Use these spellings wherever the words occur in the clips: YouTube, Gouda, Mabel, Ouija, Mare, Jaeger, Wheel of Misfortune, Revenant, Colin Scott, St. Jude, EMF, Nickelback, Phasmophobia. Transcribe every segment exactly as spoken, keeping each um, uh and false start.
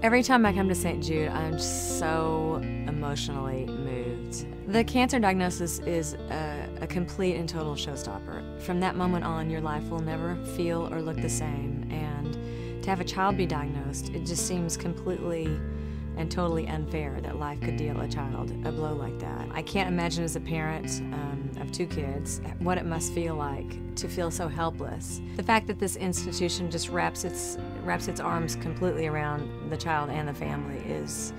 Every time I come to Saint Jude, I'm so emotionally moved. The cancer diagnosis is a, a complete and total showstopper. From that moment on, your life will never feel or look the same, and to have a child be diagnosed, it just seems completely and totally unfair that life could deal a child a blow like that. I can't imagine as a parent um, of two kids what it must feel like to feel so helpless. The fact that this institution just wraps its wraps its arms completely around the child and the family is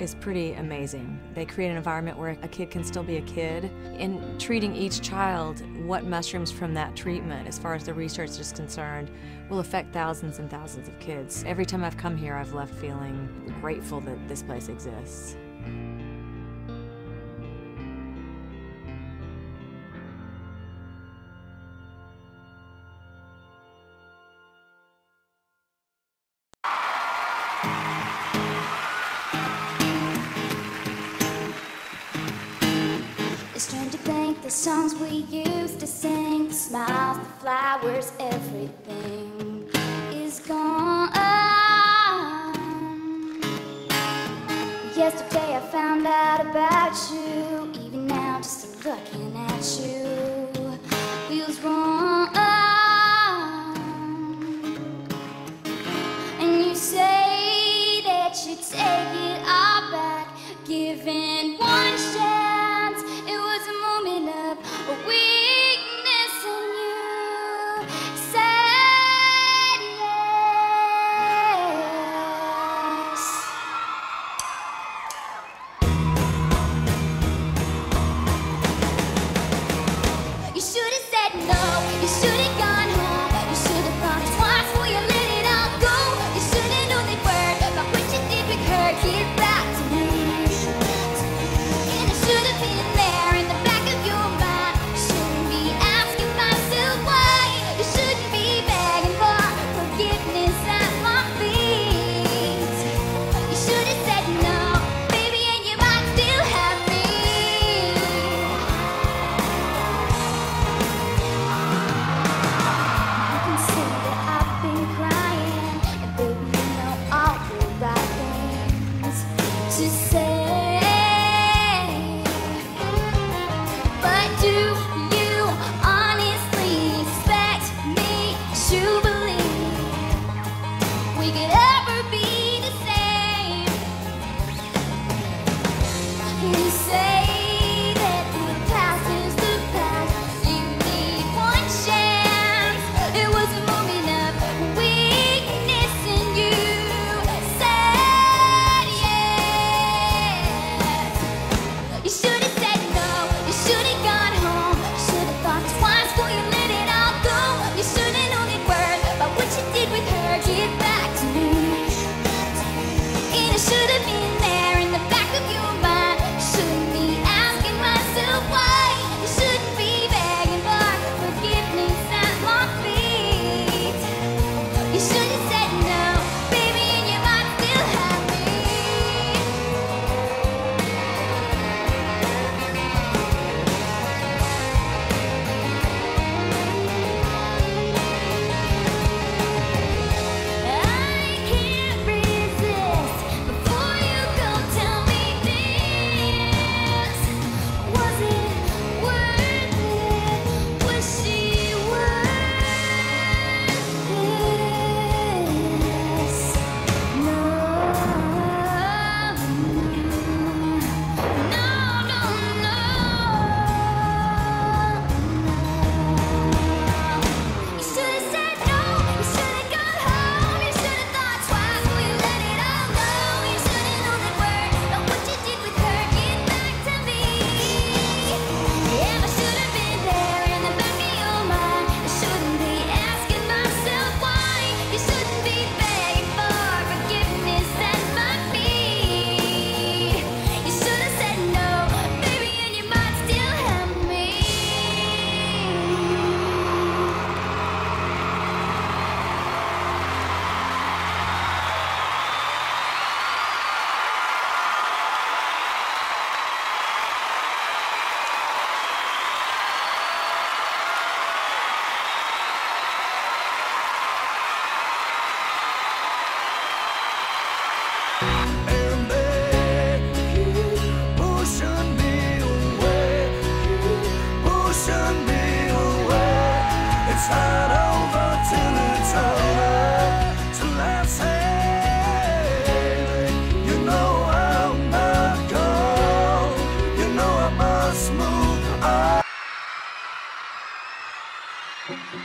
is pretty amazing. They create an environment where a kid can still be a kid. In treating each child, what mushrooms from that treatment, as far as the research is concerned, will affect thousands and thousands of kids. Every time I've come here, I've left feeling grateful that this place exists. Trying to think the songs we used to sing, the smiles, the flowers, everything is gone. Yesterday I found out about you, even now just looking at you feels wrong. And you say that you take it all back, giving one shot.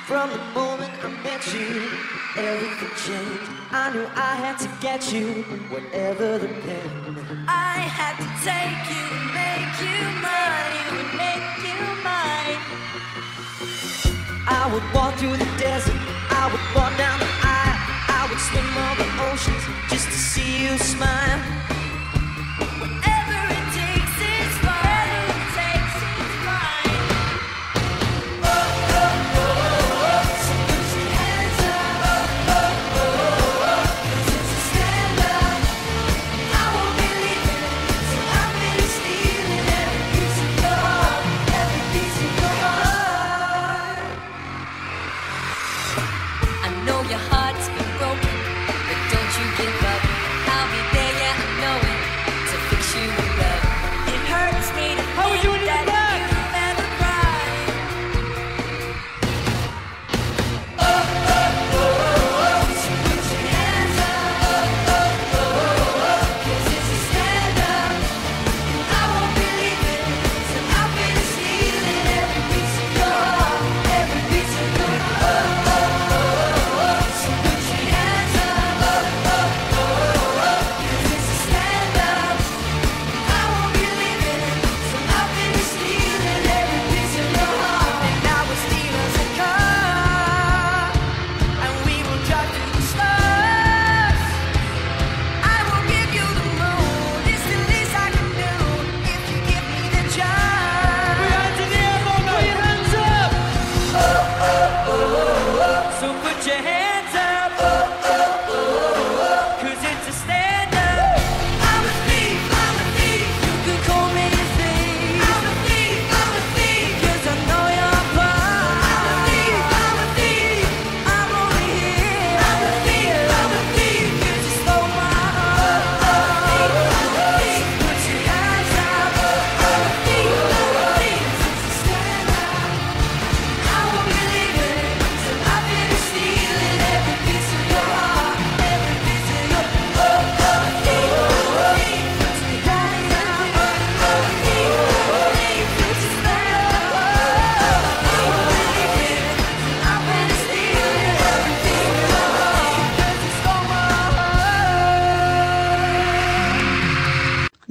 From the moment I met you, everything changed. I knew I had to get you, whatever the pain. I had to take you and make you mine, you would make you mine. I would walk through the desert, I would walk down the aisle, I would swim all the oceans just to see you smile.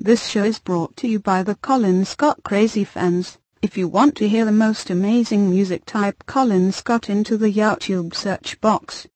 This show is brought to you by the Colin Scott Crazy fans. If you want to hear the most amazing music, type Colin Scott into the YouTube search box.